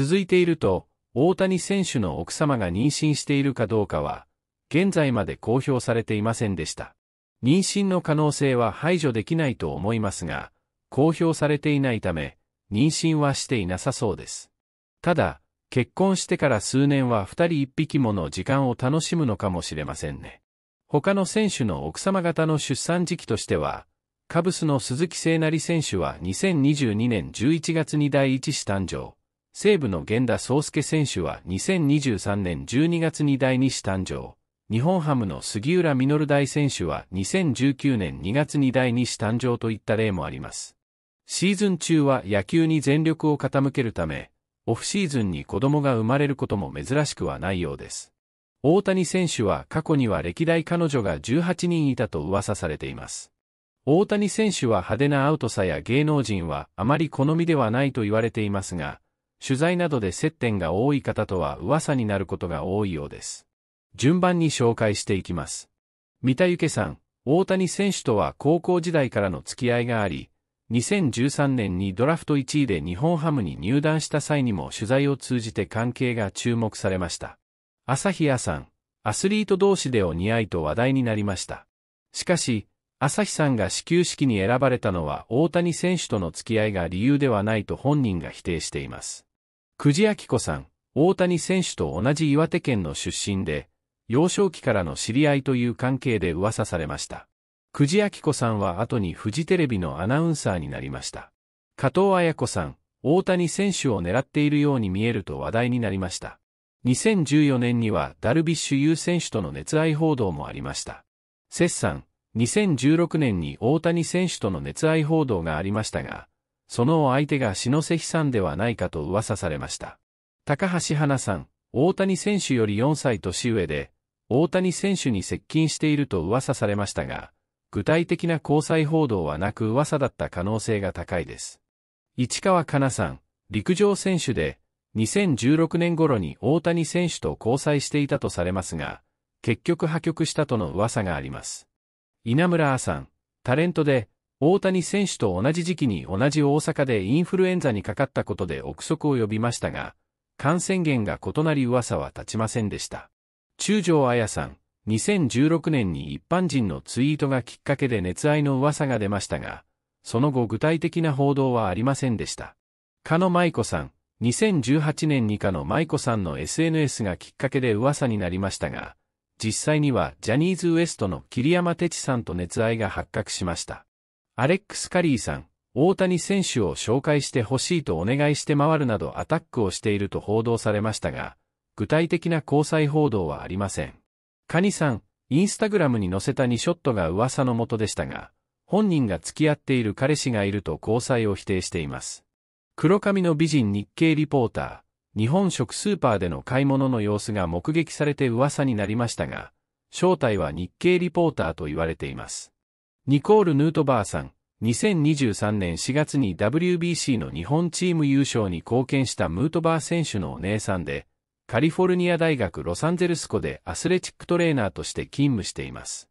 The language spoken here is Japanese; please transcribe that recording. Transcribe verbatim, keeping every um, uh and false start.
続いていると、大谷選手の奥様が妊娠しているかどうかは、現在まで公表されていませんでした。妊娠の可能性は排除できないと思いますが、公表されていないため、妊娠はしていなさそうです。ただ、結婚してから数年は二人一匹もの時間を楽しむのかもしれませんね。他の選手の奥様方の出産時期としては、カブスの鈴木聖成選手はにせんにじゅうにねんじゅういちがつにだいいち子誕生。西武の源田壮亮選手はにせんにじゅうさんねんじゅうにがつにだいに子誕生。日本ハムの杉浦稔大選手はにせんじゅうきゅうねんにがつにだいに子誕生といった例もあります。シーズン中は野球に全力を傾けるため、オフシーズンに子供が生まれることも珍しくはないようです。大谷選手は過去には歴代彼女がじゅうはちにんいたと噂されています。大谷選手は派手なアウトさや芸能人はあまり好みではないと言われていますが、取材などで接点が多い方とは噂になることが多いようです。順番に紹介していきます。三田由紀さん、大谷選手とは高校時代からの付き合いがあり、にせんじゅうさんねんにドラフトいちいで日本ハムに入団した際にも取材を通じて関係が注目されました。朝日屋さん、アスリート同士でお似合いと話題になりました。しかし、朝日さんが始球式に選ばれたのは大谷選手との付き合いが理由ではないと本人が否定しています。久慈明子さん、大谷選手と同じ岩手県の出身で、幼少期からの知り合いという関係で噂されました。久慈明子さんは後にフジテレビのアナウンサーになりました。加藤綾子さん、大谷選手を狙っているように見えると話題になりました。にせんじゅうよねんにはダルビッシュ有選手との熱愛報道もありました。セスさん、にせんじゅうろくねんに大谷選手との熱愛報道がありましたが、その相手が篠瀬さんではないかと噂されました。高橋花さん、大谷選手よりよんさい年上で、大谷選手に接近していると噂されましたが、具体的な交際報道はなく噂だった可能性が高いです。市川香奈さん、陸上選手で、にせんじゅうろくねん頃に大谷選手と交際していたとされますが、結局破局したとの噂があります。稲村あさん、タレントで、大谷選手と同じ時期に同じ大阪でインフルエンザにかかったことで憶測を呼びましたが、感染源が異なり噂は立ちませんでした。中条彩さん、にせんじゅうろくねんに一般人のツイートがきっかけで熱愛の噂が出ましたが、その後具体的な報道はありませんでした。加野舞子さん、にせんじゅうはちねんに加野舞子さんの エスエヌエス がきっかけで噂になりましたが、実際にはジャニーズ ウエストの桐山哲さんと熱愛が発覚しました。アレックス・カリーさん、大谷選手を紹介してほしいとお願いして回るなどアタックをしていると報道されましたが、具体的な交際報道はありません。カニさん、インスタグラムに載せたにショットが噂の元でしたが、本人が付き合っている彼氏がいると交際を否定しています。黒髪の美人日経リポーター。日本食スーパーでの買い物の様子が目撃されて噂になりましたが、正体は日経リポーターと言われています。ニコール・ヌートバーさん、にせんにじゅうさんねんしがつに ダブリュービーシー の日本チーム優勝に貢献したヌートバー選手のお姉さんで、カリフォルニア大学ロサンゼルス校でアスレチックトレーナーとして勤務しています。